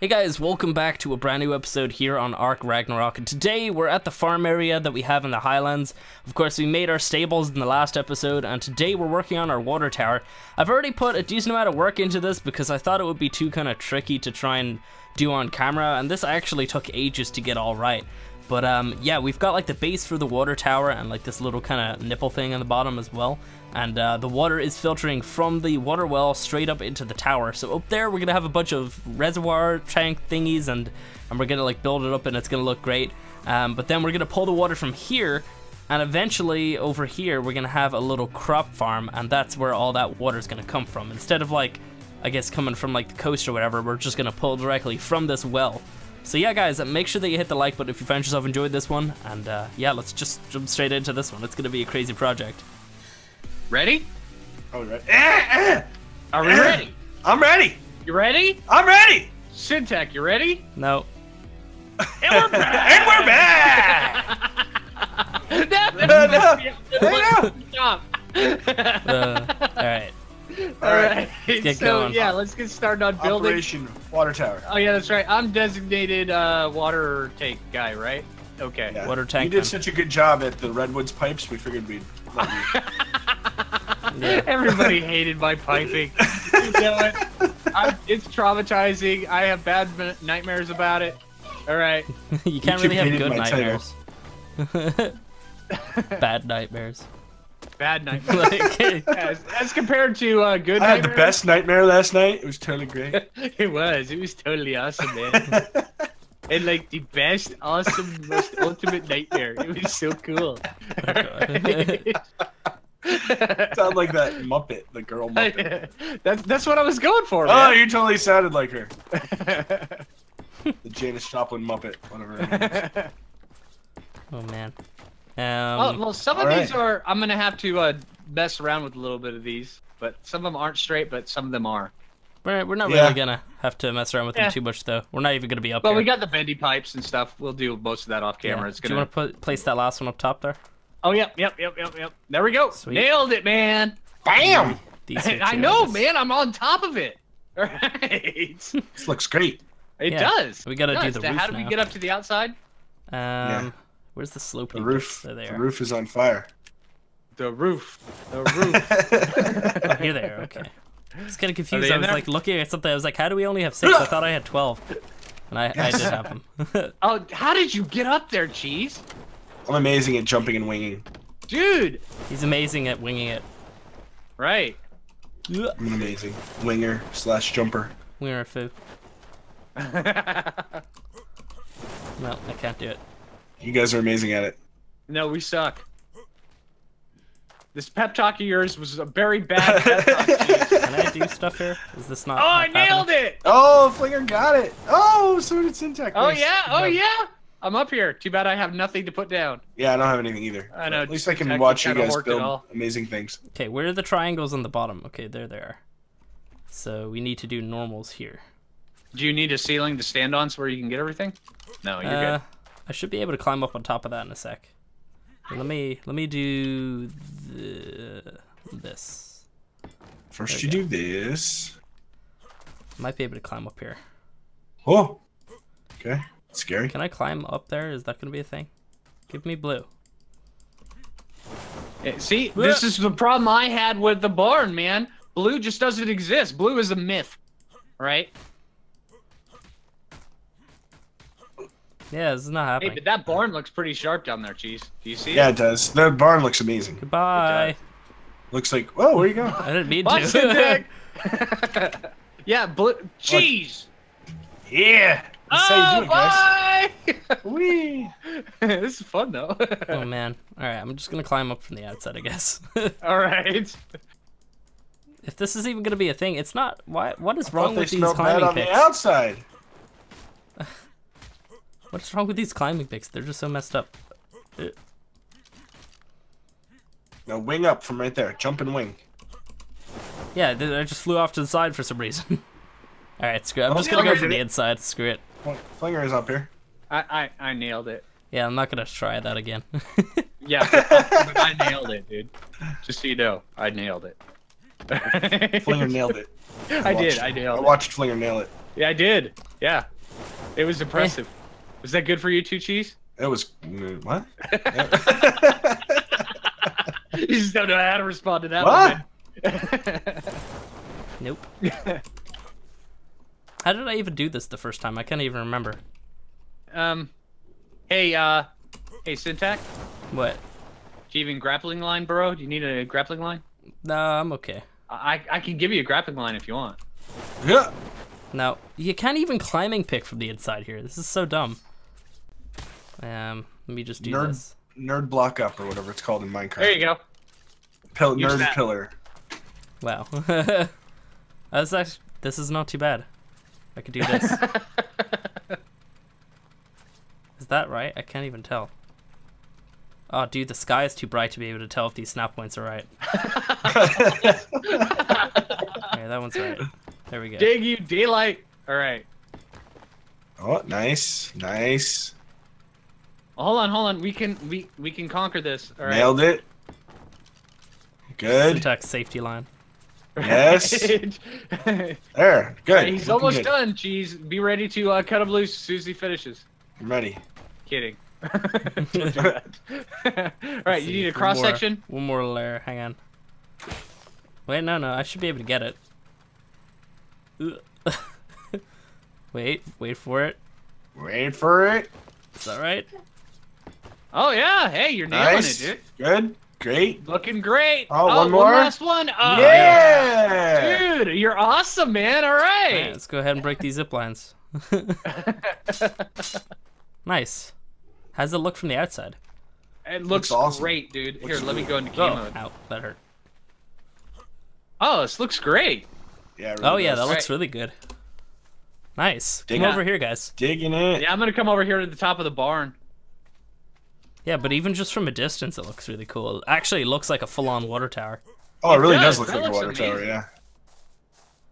Hey guys, welcome back to a brand new episode here on Ark Ragnarok, and today we're at the farm area that we have in the Highlands. Of course, we made our stables in the last episode, and today we're working on our water tower. I've already put a decent amount of work into this because I thought it would be too kind of tricky to try and do on camera, and this actually took ages to get all right. But yeah, we've got like the base for the water tower and like this little kind of nipple thing on the bottom as well. And the water is filtering from the water well straight up into the tower. So up there, we're going to have a bunch of reservoir tank thingies and we're going to like build it up and it's going to look great. But then we're going to pull the water from here, and eventually over here, we're going to have a little crop farm, and that's where all that water is going to come from. Instead of like, I guess coming from like the coast or whatever, we're just going to pull directly from this well. So yeah guys, make sure that you hit the like button if you found yourself enjoyed this one, and yeah, let's just jump straight into this one. It's gonna be a crazy project. Ready? Oh, ready. Are we ready? I'm ready. You ready? I'm ready. Syntac, you ready? No. And we're back. And we're back. All right. All right. Let's get going. Yeah, let's get started on building. Operation Water Tower. Oh yeah, that's right. I'm designated water tank guy, right? Okay. Yeah. Water tank. You did such a good job at the Redwoods pipes. We figured we'd love you. Yeah. Everybody hated my piping. You know what? It's traumatizing. I have bad nightmares about it. All right. You can't really have good nightmares. Bad nightmares. Bad nightmare. Like, as compared to good nightmares. I had the best nightmare last night. It was totally great. It was totally awesome, man. And like the best, awesome, most ultimate nightmare. It was so cool. Oh, right. Sound like that Muppet, the girl Muppet. That's what I was going for, man. Oh, you totally sounded like her. The Janis Joplin Muppet, whatever her name is. Oh, man. Well, some of these are, I'm going to have to mess around with a little bit of these, but some of them aren't straight, but some of them are. We're not really going to have to mess around with them too much, though. We're not even going to be up there. But we got the bendy pipes and stuff. We'll do most of that off camera. Yeah. It's gonna... Do you want to place that last one up top there? Oh, yep. There we go. Sweet. Nailed it, man. Bam! I know, man. I'm on top of it. All right. This looks great. It does. We got to do the roof now. How do we get up to the outside? Yeah. Where's the slope? The roof. There they are. The roof is on fire. The roof. The roof. Oh, here they are. Okay. I was kind of confused. I was like looking at something. I was like, how do we only have 6? I thought I had 12. And I did have them. Oh, how did you get up there, Cheese? I'm amazing at jumping and winging. Dude. He's amazing at winging it. Right. I'm an amazing winger/jumper. Winger foo. No, I can't do it. You guys are amazing at it. No, we suck. This pep talk of yours was a very bad pep talk. Can I do stuff here? Is this not? Oh, I nailed it! Oh, Flinger got it. Oh, so did Syntac. Oh, yeah. Oh, yeah. I'm up here. Too bad I have nothing to put down. Yeah, I don't have anything either. I know. At least I can watch you guys build amazing things. Okay, where are the triangles on the bottom? Okay, there they are. So we need to do normals here. Do you need a ceiling to stand on so where you can get everything? No, you're good. I should be able to climb up on top of that in a sec. Let me do this. First, you do this. Might be able to climb up here. Oh, okay. Scary. Can I climb up there? Is that gonna be a thing? Give me blue. See, this is the problem I had with the barn, man. Blue just doesn't exist. Blue is a myth, right? Yeah, this is not happening. Hey, but that barn looks pretty sharp down there, Cheese. Do you see it? Yeah, it does. The barn looks amazing. Goodbye. Looks like, whoa, where you go? I didn't mean to. Yeah, blue. Cheese. Yeah. Oh, bye. Wee. This is fun, though. Oh, man. All right, I'm just going to climb up from the outside, I guess. All right. If this is even going to be a thing, it's not. Why? What is wrong with these climbing picks? On the outside. What's wrong with these climbing picks? They're just so messed up. Now wing up from right there. Jump and wing. Yeah, I just flew off to the side for some reason. All right, screw it. I'm just gonna go from the inside. Screw it. Flinger is up here. I nailed it. Yeah, I'm not gonna try that again. Yeah, but I nailed it, dude. Just so you know, I nailed it. Flinger nailed it. I watched Flinger nail it. Yeah, I did. Yeah, it was impressive. Was that good for you too, Cheese? It was what? You just don't know how to respond to that. What? Nope. How did I even do this the first time? I can't even remember. Hey, Syntac. What? Do you even grappling line, bro? Do you need a grappling line? No, I'm okay. I can give you a grappling line if you want. Yeah. No, you can't even climbing pick from the inside here. This is so dumb. Let me just do this. Nerd block up or whatever it's called in Minecraft. There you go. Nerd that. Pillar. Wow. That's actually, this is not too bad. I could do this. Is that right? I can't even tell. Oh, dude, the sky is too bright to be able to tell if these snap points are right. Okay, that one's right. There we go. Dig you, daylight. All right. Oh, nice, nice. Hold on, hold on. We can conquer this. All right. Nailed it. Good. Syntax safety line. Yes. There. Good. He's looking almost good. Done. Cheese. Be ready to cut him loose as soon as he finishes. I'm ready. Kidding. Don't do that. All right. You need a cross section. One more layer. Hang on. Wait. No. I should be able to get it. Wait for it. Wait for it. Is that right? Oh yeah. Hey, you're nailing it, dude. Good. Great. Looking great. Oh, one more. Last one. Oh, yeah. Dude, you're awesome, man. All right. All right, let's go ahead and break these zip lines. Nice. How does it look from the outside? It looks awesome. Great, dude. Here, let me go into game mode. Ow, that hurt. Oh, this looks great. Yeah. Really does. That looks really good. Nice. Come over here, guys. Digging it. Yeah, I'm going to come over here to the top of the barn. Yeah, but even just from a distance, it looks really cool. Actually, it looks like a full-on water tower. Oh, it really does look like a water tower, yeah.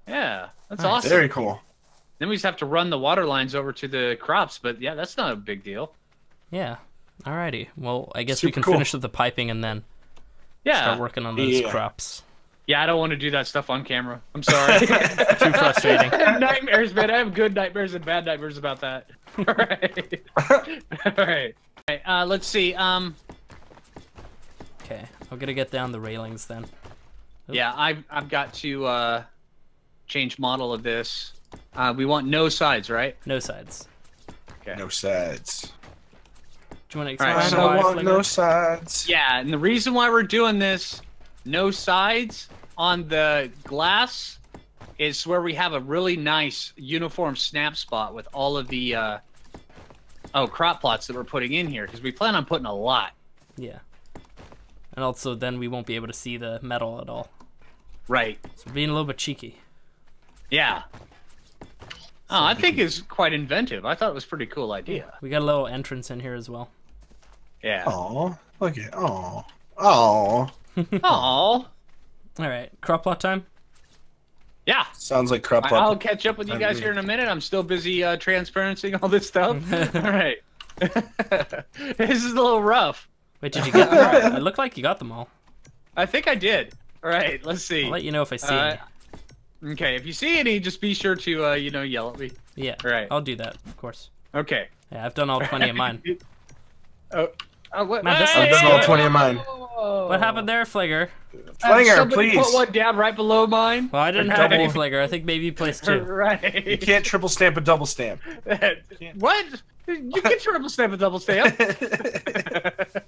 Yeah, that's awesome. Very cool. Then we just have to run the water lines over to the crops, but yeah, that's not a big deal. Yeah, alrighty. Well, I guess we can finish with the piping and then start working on those crops. Yeah, I don't want to do that stuff on camera. I'm sorry. Too frustrating. Nightmares, man. I have good nightmares and bad nightmares about that. All right. All right. Let's see. Okay, I'm gonna get down the railings then. Oops. Yeah, I've got to change model of this. We want no sides, right? No sides. Okay. No sides. Do you want to explain why? I want no sides. Yeah, and the reason why we're doing this, no sides on the glass, is where we have a really nice uniform snap spot with all of the crop plots that we're putting in here, because we plan on putting a lot. Yeah. And also then we won't be able to see the metal at all. Right. So we're being a little bit cheeky. Yeah. Oh, I think it's quite inventive. I thought it was a pretty cool idea. Yeah. We got a little entrance in here as well. Yeah. Oh, look at all right, crop plot time. Yeah. Sounds like crop plot. I'll catch up with you guys here in a minute. I'm still busy transparencing all this stuff. All right. This is a little rough. Wait, did you get them? Right. It looked like you got them all. I think I did. All right, let's see. I'll let you know if I see any. Okay, if you see any, just be sure to yell at me. Yeah. All right. I'll do that, of course. Okay. Yeah, I've done all 20 of mine. I've done all 20 of mine. What happened there, Flinger? Flinger, please. Put one down right below mine. Well, I didn't have any, Flinger. I think maybe you placed two. Right. You can't triple stamp a double stamp. What? You can triple stamp a double stamp.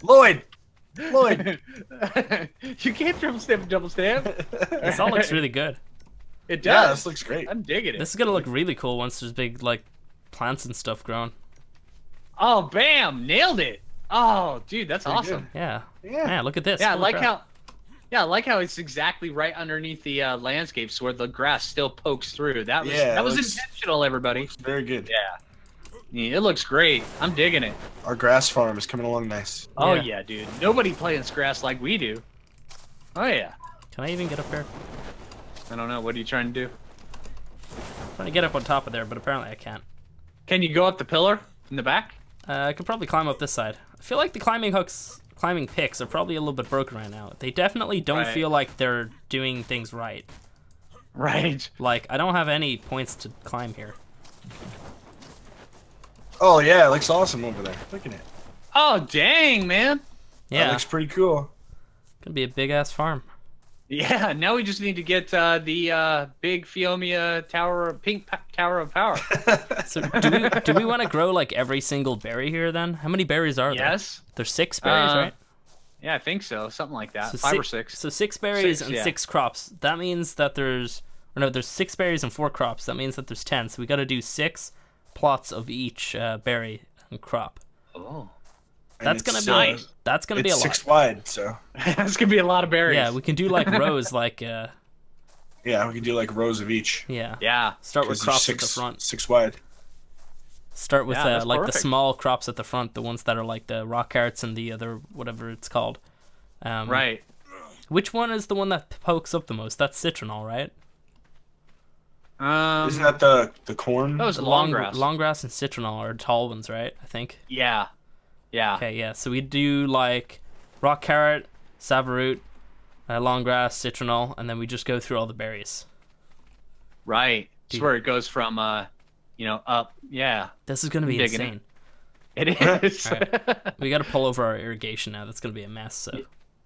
Lloyd. You can't triple stamp a double stamp. This all looks really good. It does. Yeah, this looks great. I'm digging it. This is going to look really cool once there's big, like, plants and stuff growing. Oh, bam. Nailed it. Oh, dude, that's awesome. Good. Yeah. Yeah. Man, look at this. Yeah, I like how it's exactly right underneath the landscapes where the grass still pokes through. That was that was intentional, everybody. Very good. Yeah. It looks great. I'm digging it. Our grass farm is coming along nice. Oh yeah dude. Nobody plants grass like we do. Oh yeah. Can I even get up there? I don't know. What are you trying to do? I'm trying to get up on top of there, but apparently I can't. Can you go up the pillar in the back? I could probably climb up this side. I feel like the climbing picks are probably a little bit broken right now. They definitely don't feel like they're doing things right. Right. Like, I don't have any points to climb here. Oh yeah, it looks awesome over there. Look at it. Oh dang, man. Yeah, that looks pretty cool. Could be a big ass farm. Yeah, now we just need to get the big Fiomia tower, pink tower of power. So do we want to grow like every single berry here then? How many berries are there? Yes, there's 6 berries, right? Yeah, I think so, something like that. So 5 or 6. So 6 berries and yeah. 6 crops. That means that there's, or no, there's 6 berries and 4 crops. That means that there's 10. So we got to do 6 plots of each berry and crop. Oh. That's gonna, nice. That's gonna be a lot. It's 6 wide, so that's gonna be a lot of berries. Yeah, we can do like rows, like. Yeah, we can do like rows of each. Yeah. Yeah. Start with crops at the front. 6 wide. Start with like the small crops at the front, the ones that are like the rock carrots and the other whatever it's called. Right. Which one is the one that pokes up the most? That's citronal, right? Isn't that the corn? That was long grass. Long grass and citronal are tall ones, right? I think. Yeah. Yeah. Okay, yeah. So we do like rock carrot, savaroot, long grass, citronal, and then we just go through all the berries. Right. That's where it goes from, you know, up. Yeah. This is going to be insane. It is. Right. We got to pull over our irrigation now. That's going to be a mess. So.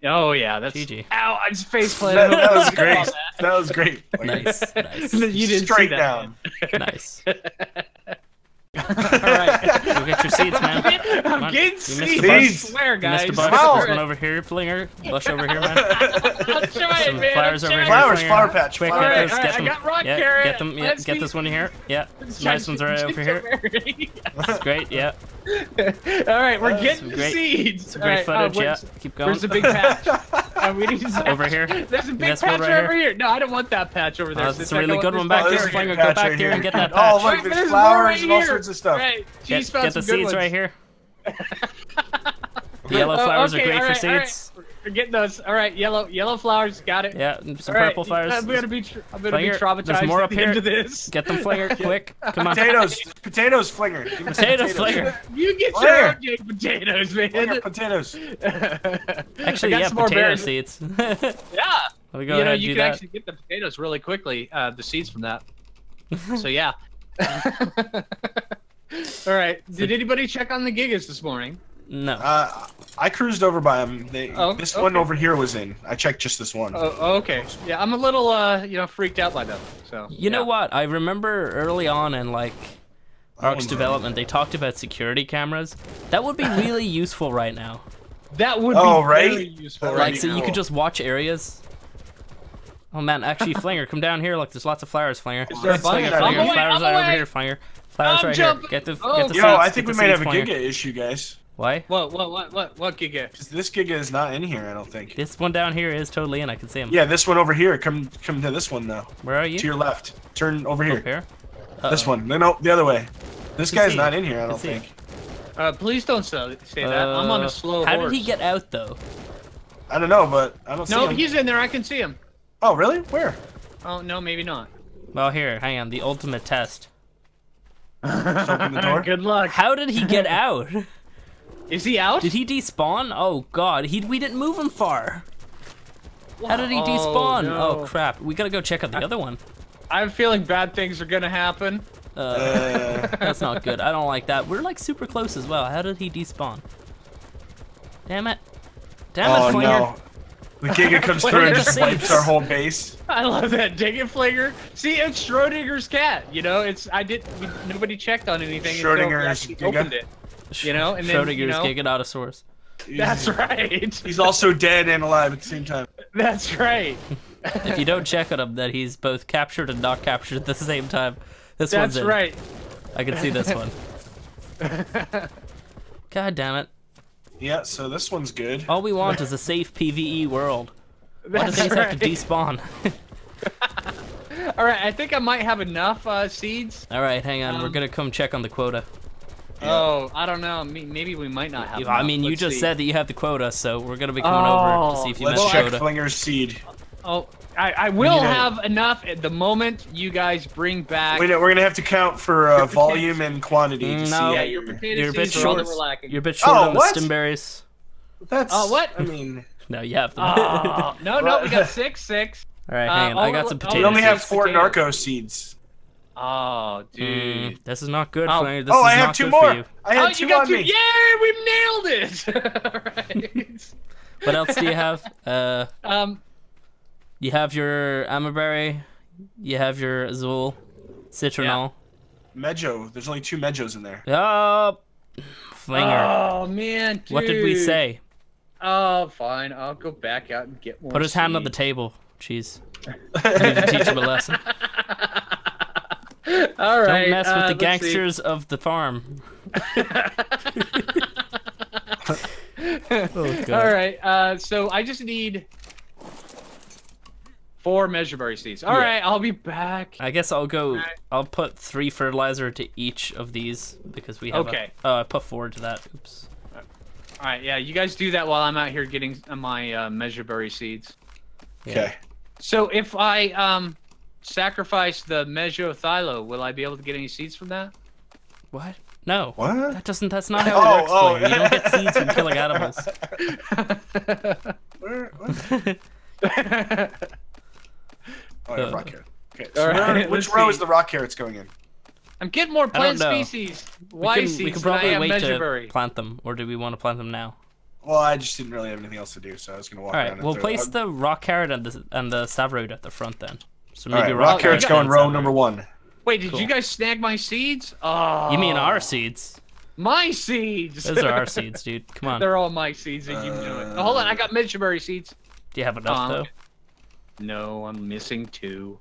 Oh, yeah. That's. GG. Ow, I just face planted. That was great. That was great. Nice. Nice. You didn't straight see down. That, nice. All right, go get your seeds, man. I'm getting seeds. I swear, guys. You missed a bunch. There's one over here, Flinger. Lush over here, man. I'll try it, man. Flowers over here. Flowers, flower patch. Quick, get those. Get them. I got rock carrot. Get them. Yeah, get this one here. Yeah, nice ones right over here. That's great. Yeah. All right, we're getting the seeds. Some great footage. Yeah, keep going. Where's the big patch? We need over here. There's a big patch over here. No, I don't want that patch over there. That's a really good one back there, Flinger. Go back here and get that patch. Oh, look, there's flowers and all sorts. Stuff. Right. Get the seeds right here. The yellow flowers are great for seeds. We're getting those. All right, yellow flowers. Got it. Yeah, some purple flowers. I'm gonna be traumatized. There's more up here. Get them, Flinger, quick. Come on. Potatoes, Flinger. Potatoes, Flinger. You get your own dang potatoes, man. Flinger, potatoes. Actually, yeah, potato seeds. Yeah. You know, you can actually get the potatoes really quickly. The seeds from that. So yeah. All right. Did anybody check on the Gigas this morning? No. I cruised over by them. This one over here was in. I checked just this one. Oh, okay. Yeah, I'm a little, you know, freaked out by them. So. You know what? I remember early on in like Ark's development, they talked about security cameras. That would be really useful right now. That would be really useful. Like, right so you could just watch areas. Oh man, actually, Flinger, come down here. Look, there's lots of flowers, Flinger. Flowers are over here, Flinger. Flowers right here. Get the seeds. Yo, I think we might have a Giga issue, guys. Why? What Giga? Because this Giga is not in here, I don't think. This one down here is totally in. I can see him. Yeah, this one over here. Come to this one now. Where are you? To your left. Turn over here. Over here? This one. No, the other way. This guy's not in here, I don't think. Please don't say that. I'm on a slow horse. How did he get out though? I don't know, but I don't see him. No, he's in there. I can see him. Oh, really? Where? Oh, no, maybe not. Well, here, hang on. The ultimate test. Just open the door. Good luck. How did he get out? Is he out? Did he despawn? Oh, God. We didn't move him far. Wow. How did he despawn? No. Oh, crap. We got to go check out the other one. I'm feeling bad things are going to happen. That's not good. I don't like that. We're, like, super close as well. How did he despawn? Damn it. Damn it, Flinger. No. The Giga comes through and just wipes our whole base. I love that. Dig it, Flinger. See, it's Schrodinger's cat. You know, nobody checked on anything. Schrodinger's Giga. Opened it, you know, and then, Schrodinger's Giganotosaurus. That's right. He's also dead and alive at the same time. That's right. If you don't check on him, that he's both captured and not captured at the same time. That's right. I can see this one. God damn it. Yeah, so this one's good. All we want is a safe PvE world. Why do things have to despawn? All right, I think I might have enough seeds. All right, hang on. We're going to come check on the quota. Oh, I don't know. Maybe we might not have enough. I mean, you just said that you have the quota, so we're going to be coming over to see if you missed the quota. Let's check Flinger's seed. Oh, I will have enough at the moment you guys bring back. We're going to have to count for volume and quantity. To see your potatoes are lacking. You're a bit short on the stemberries. That's. Oh, what? I mean. No, you have them. No, we got 6. All right, hang on. I got some potatoes. We only have 4 narco seeds. Oh, dude. This is not good, Flinger. This is not good for you. I have two more! I have two on me! Yeah, we nailed it! Alright. What else do you have? You have your Amaberry. You have your Azul. Citronel. Yeah. Mejo. There's only 2 Mejos in there. Oh, Flinger. Oh, man, dude. What did we say? Oh, fine. I'll go back out and get more. Put his hand on the table. Cheese. I need to teach him a lesson. All right. Don't mess with the gangsters of the farm. Oh, God. All right. So I just need 4 measureberry seeds. All right. I'll be back. I guess I'll go. Right. I'll put 3 fertilizer to each of these because we have. Okay. I put 4 to that. Oops. All right. Yeah. You guys do that while I'm out here getting my measureberry seeds. Yeah. Okay. So if I sacrifice the mesothilo, will I be able to get any seeds from that? What? No. What? That doesn't. That's not how it works. Yeah. You don't get seeds from killing animals. Where? Oh, yeah, rock carrot. Okay. So right, which row is the rock carrots going in? I'm getting more plant species. We can probably wait to plant them, or do we want to plant them now? Well, I just didn't really have anything else to do, so I was gonna walk around. All right, we'll place the rock carrot and the savroid at the front then. So maybe rock carrot's going row number 1. Wait, did you guys snag my seeds? Oh. You mean our seeds? My seeds. Those are our seeds, dude. Come on. They're all my seeds. You can do it. Hold on, I got midgeberry seeds. Do you have enough though? No, I'm missing 2.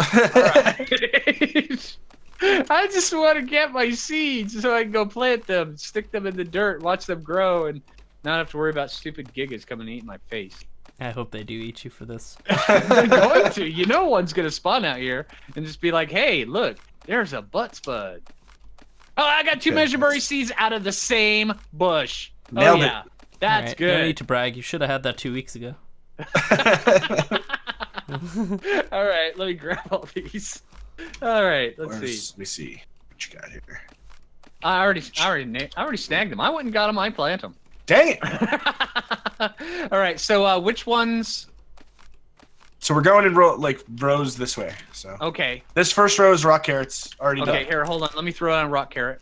Right. I just want to get my seeds so I can go plant them, stick them in the dirt, watch them grow, and not have to worry about stupid gigas coming to eat my face. I hope they do eat you for this. They're going to. You know one's going to spawn out here and just be like, hey, look, there's a butt spud. Oh, I got 2 measureberry seeds out of the same bush. Nailed it. That's good. No need to brag. You should have had that 2 weeks ago. All right, let me grab all these. All right, let's see. Let me see what you got here. I already snagged them. I went and got them. I plant them. Dang it! All right, so which ones? So we're going in rows this way. So okay, this first row is rock carrots. Already done. Okay, here, hold on. Let me throw out a rock carrot.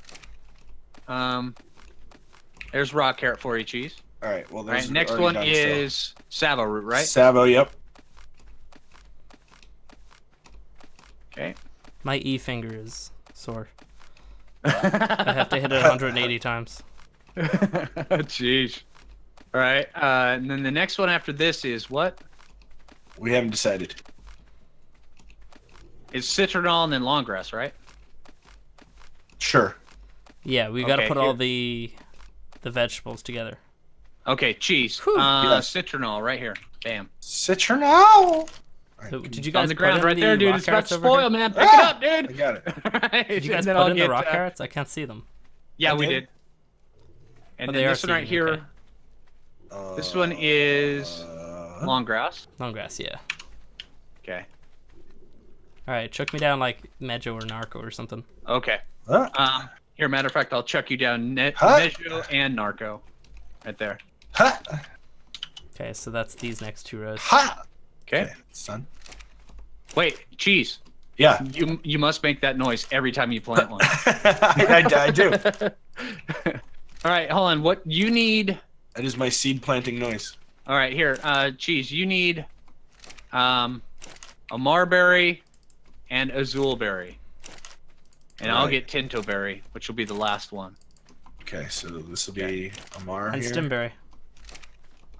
There's rock carrot for you, Cheese. All right. Well, there's next one is savo root, right? Savo, yep. Okay. My E finger is sore. I have to hit it 180 times. Jeez. All right. And then the next one after this is what? We haven't decided. It's citronel and then long grass, right? Sure. Yeah, we got to put all the vegetables together. Okay, Cheese. Citronel right here. Bam. Citronel. So did you guys on the ground right there, dude? It's about to spoil, man. Pick it up, dude. I got it. Right. Did you guys put in the rock carrots? I can't see them. Yeah, we did. And then this one right here. This one is long grass. Long grass, yeah. Okay. All right, chuck me down like Mejo or Narco or something. Okay. Here, matter of fact, I'll chuck you down Mejo and Narco, right there. Huh. Okay, so that's these next 2 rows. Huh. Okay. Son. Wait, Cheese. Yeah. You must make that noise every time you plant one. I do. All right, hold on. What you need? That is my seed planting noise. All right, here, Cheese. You need a marberry and a zulberry, and I'll get tintoberry, which will be the last one. Okay, so this will be a mar and stemberry.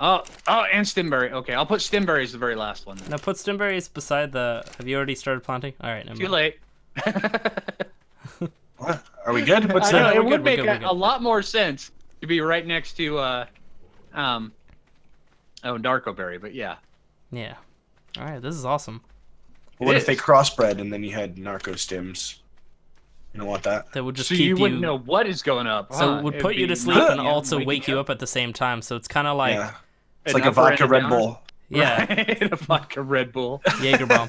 Oh, and stemberry. Okay, I'll put stemberry as the very last one. Then. No, put stemberries beside the. Have you already started planting? All right, too late. What? Are we good? What's that? It would make a lot more sense to be right next to Narcoberry, but yeah. Yeah. All right, this is awesome. Well, what if they crossbred and then you had narco stems? You don't want that. That would just keep you wouldn't know what is going up. So it would put you to sleep and also wake you up at the same time. So it's kind of like it's like a vodka Red Bull. Yeah, a vodka Red Bull. Jaeger bomb.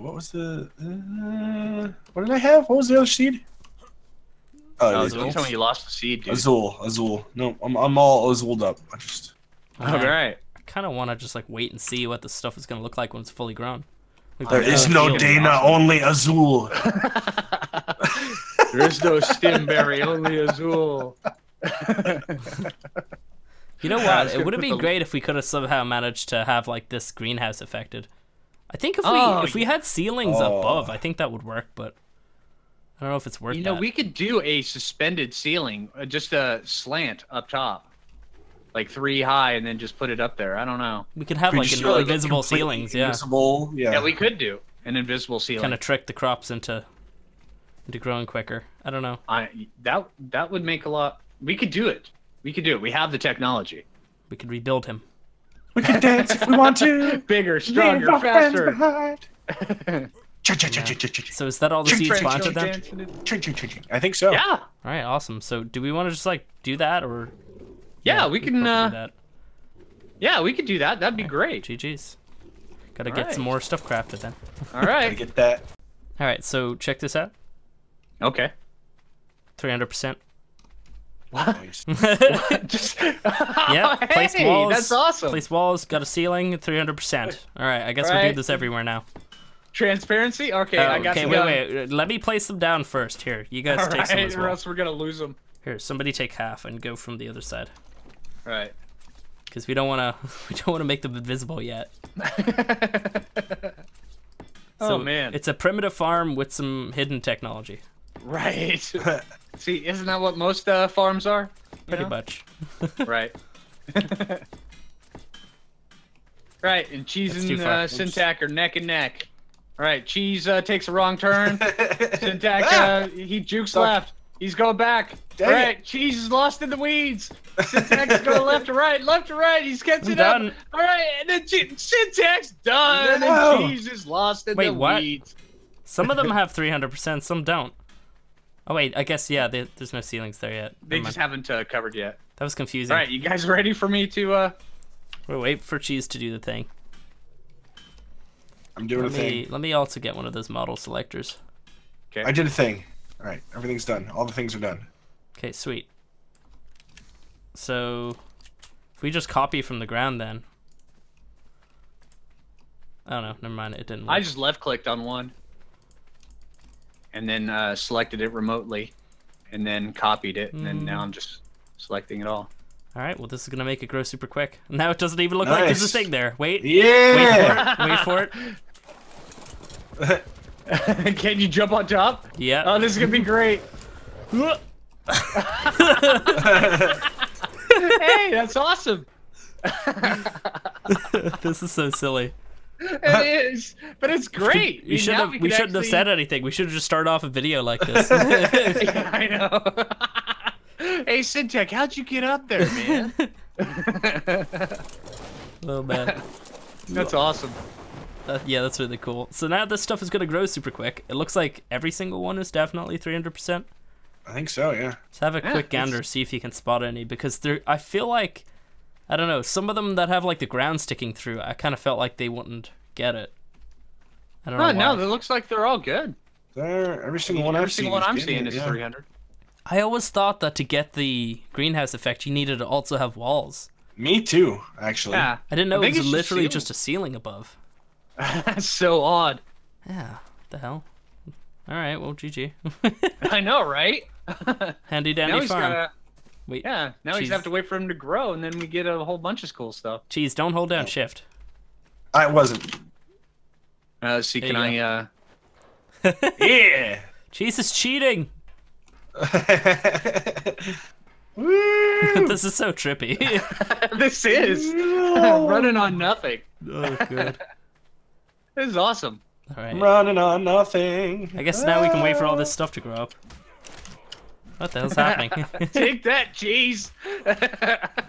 What was the what did I have? What was the other seed? Oh, you told me you lost the seed, dude. Azul. No, I'm all Azuled up. I just. All right. I kind of want to just wait and see what the stuff is gonna look like when it's fully grown. There is no Dana, only Azul. There is no Stimberry, only Azul. You know what? It would have been great if we could have somehow managed to have like this greenhouse affected. I think if we had ceilings above, I think that would work, but I don't know if it's worth it. You know, we could do a suspended ceiling, just a slant up top. Like 3 high and then just put it up there. I don't know. We could have like invisible ceilings, invisible, yeah. Yeah, we could do an invisible ceiling. Kind of trick the crops into growing quicker. I don't know. That would make a lot. We could do it. We could do it. We have the technology. We could rebuild him. We can dance if we want to. Bigger, stronger, faster. So is that all the seeds planted then? I think so. Yeah. All right, awesome. So do we want to just like do that or? Yeah, we can. Yeah, we could do that. That'd be great. GGs. Gotta get some more stuff crafted then. All right. Gotta get that. All right. So check this out. Okay. 300%. What? Yeah, place walls. That's awesome. Place walls, got a ceiling, 300%. All right, I guess we'll do this everywhere now. Transparency? Okay, I got some. Wait. Let me place them down first. Here, you guys take some as well. Or else we're going to lose them. Here, somebody take half and go from the other side. All right. Because we don't want to make them invisible yet. Oh, man. It's a primitive farm with some hidden technology. Right. See, isn't that what most farms are? Pretty much. Right. Right, and Cheese and Syntac are neck and neck. All right, Cheese takes a wrong turn. Syntac, he jukes left. He's going back. All right, Cheese is lost in the weeds. Syntac's going left to right, left to right. He's catching up. All right, and then Syntac's done. No. And Cheese is lost in the weeds. Some of them have 300%, some don't. Oh wait, I guess there's no ceilings there yet. They just haven't covered yet. That was confusing. All right, you guys ready for me to? We'll wait for Cheese to do the thing. I'm doing a thing. Let me also get one of those model selectors. Okay. I did a thing. All right, everything's done. All the things are done. Okay, sweet. So, if we just copy from the ground, then. I don't know. Never mind. It didn't work. I just left-clicked on one. And then selected it remotely, and then copied it, and then now I'm just selecting it all. All right, well this is gonna make it grow super quick. Now it doesn't even look like there's a thing there. Wait, wait for it. Wait for it. Can you jump on top? Yeah. Oh, this is gonna be great. Hey, that's awesome. This is so silly. It is, but it's great. We shouldn't have said anything. We should have just started off a video like this. Yeah, I know. Hey, Syntec, how'd you get up there, man? Oh, man. That's awesome. Yeah, that's really cool. So now this stuff is going to grow super quick. It looks like every single one is definitely 300%. I think so, yeah. Just have a quick gander, see if you can spot any, because I feel like... I don't know, some of them that have like the ground sticking through, I kind of felt like they wouldn't get it. I don't know. No, it looks like they're all good. Every single one I'm seeing is 300. I always thought that to get the greenhouse effect, you needed to also have walls. Me too, actually. Yeah. I didn't know it was literally just a ceiling above. That's so odd. Yeah, what the hell? All right, well, GG. I know, right? Handy dandy farm. Wait, yeah, now we just have to wait for him to grow, and then we get a whole bunch of cool stuff. Cheese, don't hold down shift. I wasn't. See, there yeah! Cheese is cheating! Woo! This is so trippy. This is! Running on nothing. Oh, good. This is awesome. All right. Running on nothing. I guess now we can wait for all this stuff to grow up. What the hell's happening? Take that, Cheese! What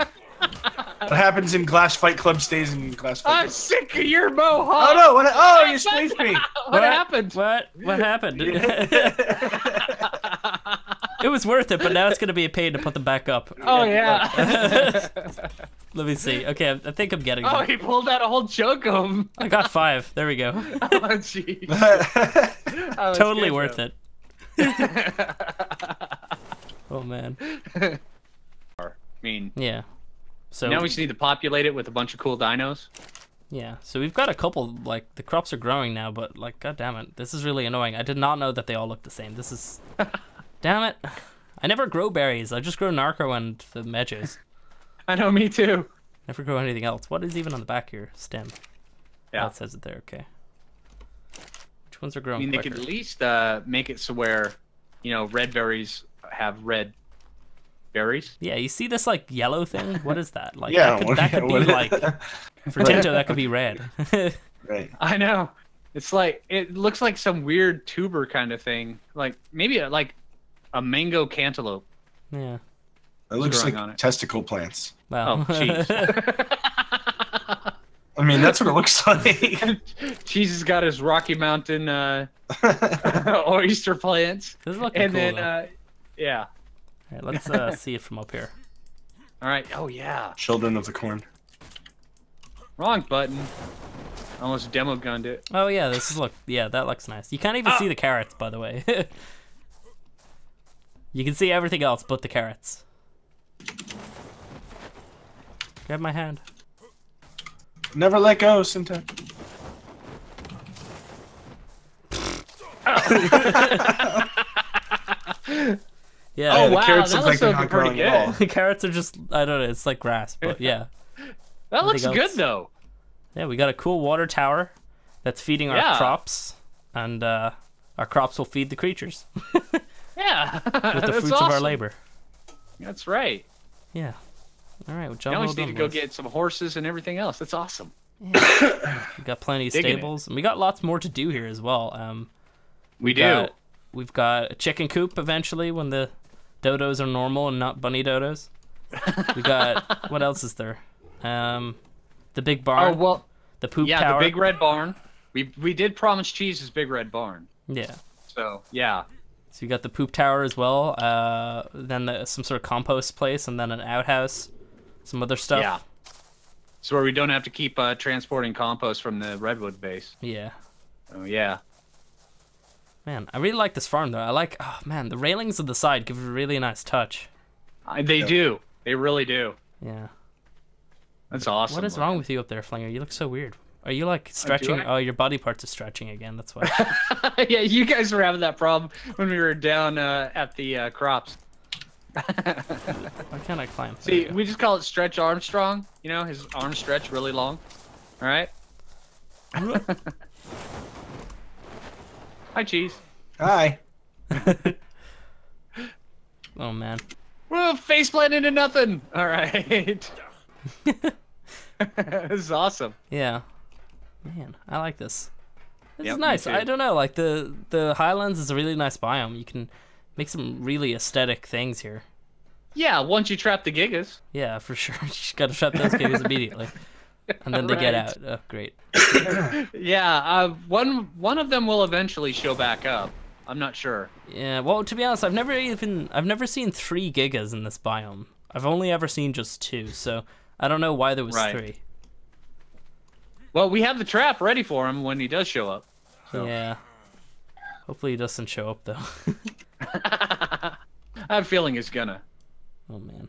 happens in Glass Fight Club stays in Glass Fight Club. I'm sick of your mohawk! Oh no! What, oh, you squeezed me! What happened? What happened? It was worth it, but now it's gonna be a pain to put them back up. Oh yeah. Let me see. Okay, I think I'm getting them. Oh, he pulled out a whole chunk of them. I got 5. There we go. Oh jeez. Totally worth it. Oh man. I mean. Yeah. So now we just need to populate it with a bunch of cool dinos. Yeah, so we've got a couple, like, the crops are growing now, but, like, god damn it, this is really annoying. I did not know that they all look the same. This is... damn it. I never grow berries. I just grow narco and the medges. I know, me too. Never grow anything else. What is even on the back here? Stem. Yeah. Oh, it says it there, okay. Which ones are growing quicker? I mean, they could at least make it so where, you know, red berries have red berries. Yeah, you see this, like, yellow thing? What is that? Like, yeah, that could be, like... For Tinto, that could be red. Right. I know. It's like, it looks like some weird tuber kind of thing. Like, maybe like a mango cantaloupe. Yeah. That looks like testicle plants. Wow. Oh, cheese. I mean, that's what it looks like. Cheese has got his Rocky Mountain oyster plants. This is looking cool, then, yeah. All right, let's see it from up here. All right. Oh, yeah. Children of the Corn. Wrong button. Almost demo gunned it. Oh yeah, this is yeah, that looks nice. You can't even see the carrots, by the way. You can see everything else but the carrots. Grab my hand. Never let go, Syntac. Yeah. Oh wow, carrots that looks like pretty good. The carrots are just, I don't know, it's like grass, but yeah. That looks good, though. Yeah, we got a cool water tower that's feeding our crops, and our crops will feed the creatures. Yeah, with the fruits of our labor. That's right. Yeah. All right, well, John, we just need to go get some horses and everything else. That's awesome. Yeah. We got plenty of stables, and we got lots more to do here as well. We do. We've got a chicken coop eventually when the dodos are normal and not bunny dodos. We got what else is there? The big barn. Oh well, the poop tower. Yeah, the big red barn. We did promise Cheese's big red barn. Yeah. So yeah. So you got the poop tower as well. Then some sort of compost place, and then an outhouse, some other stuff. Yeah. So where we don't have to keep transporting compost from the Redwood base. Yeah. Oh yeah. Man, I really like this farm though. I like. Oh man, the railings on the side give it a really nice touch. They do. They really do. Yeah. That's awesome. What is wrong with you up there, Flinger? You look so weird. Are you like stretching? Oh, your body parts are stretching again. That's why. Yeah, you guys were having that problem when we were down at the crops. Why can't I climb? See, we just call it Stretch Armstrong. You know, his arms stretch really long. All right. Hi, Cheese. Hi. Oh man. We're faceplant into nothing. All right. This is awesome. Yeah, man, I like this. This is nice. I don't know, like the Highlands is a really nice biome. You can make some really aesthetic things here. Yeah, once you trap the gigas. Yeah, for sure. You just gotta trap those gigas immediately, and then they get out. Oh, great. Yeah, one of them will eventually show back up. I'm not sure. Yeah, well, to be honest, I've never seen 3 gigas in this biome. I've only ever seen just 2, so I don't know why there was 3. Well, we have the trap ready for him when he does show up. So. Yeah. Hopefully he doesn't show up, though. I have a feeling he's gonna. Oh, man.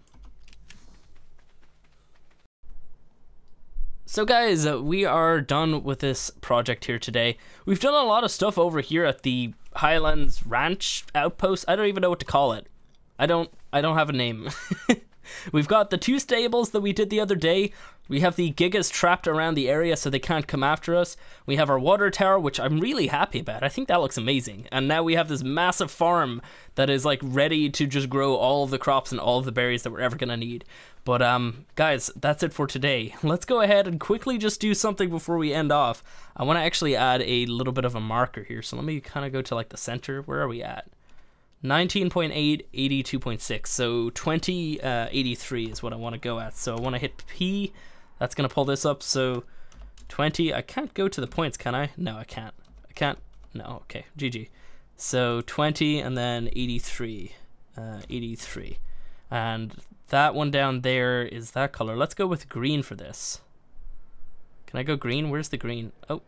So, guys, we are done with this project here today. We've done a lot of stuff over here at the Highlands Ranch Outpost. I don't even know what to call it. I don't have a name. We've got the 2 stables that we did the other day. We have the gigas trapped around the area so they can't come after us. We have our water tower, which I'm really happy about. I think that looks amazing. And now we have this massive farm that is like ready to just grow all of the crops and all of the berries that we're ever gonna need. But guys, that's it for today. Let's go ahead and quickly just do something before we end off. I wanna actually add a little bit of a marker here. So let me kinda go to like the center. Where are we at? 19.8, 82.6, so 2083 is what I want to go at. So I want to hit P. That's going to pull this up. So 20, I can't go to the points, can I? No, I can't. I can't. No, okay, GG. So 20 and then 83. 83. And that one down there is that color. Let's go with green for this. Can I go green? Where's the green? Oh,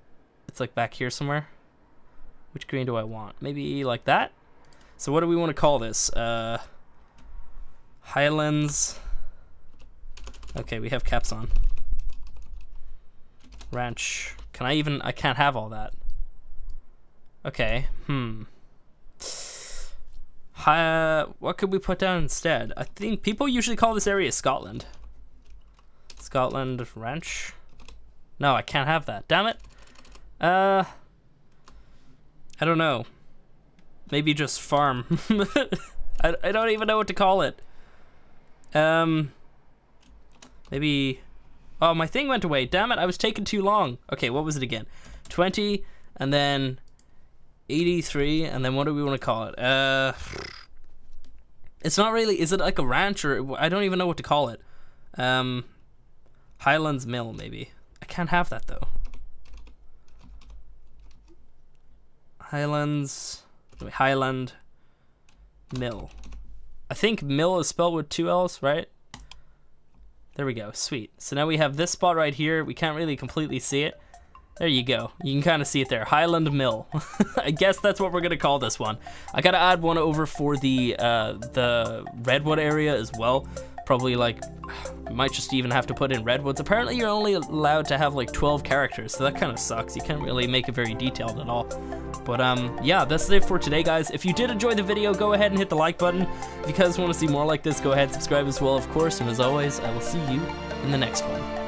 it's like back here somewhere. Which green do I want? Maybe like that? So what do we want to call this? Highlands. Okay, we have caps on. Ranch. Can I even... I can't have all that. Okay. What could we put down instead? I think people usually call this area Scotland. Scotland Ranch. No, I can't have that. Damn it. I don't know. Maybe just farm. I don't even know what to call it. Maybe... Oh, my thing went away. Damn it, I was taking too long. Okay, what was it again? 20, and then 83, and then what do we want to call it? It's not really... Is it like a ranch, or... I don't even know what to call it. Highlands Mill, maybe. I can't have that, though. Highlands... Highland Mill. I think mill is spelled with two L's, right? There we go, sweet. So now we have this spot right here. We can't really completely see it. There you go. You can kind of see it there. Highland Mill. I guess that's what we're gonna call this one. I gotta add one over for the Redwood area as well. Probably like, I might just even have to put in Redwoods. Apparently you're only allowed to have like 12 characters, so that kind of sucks. You can't really make it very detailed at all. But yeah, that's it for today, guys. If you did enjoy the video, go ahead and hit the like button. If you guys want to see more like this, go ahead and subscribe as well, of course. And as always, I will see you in the next one.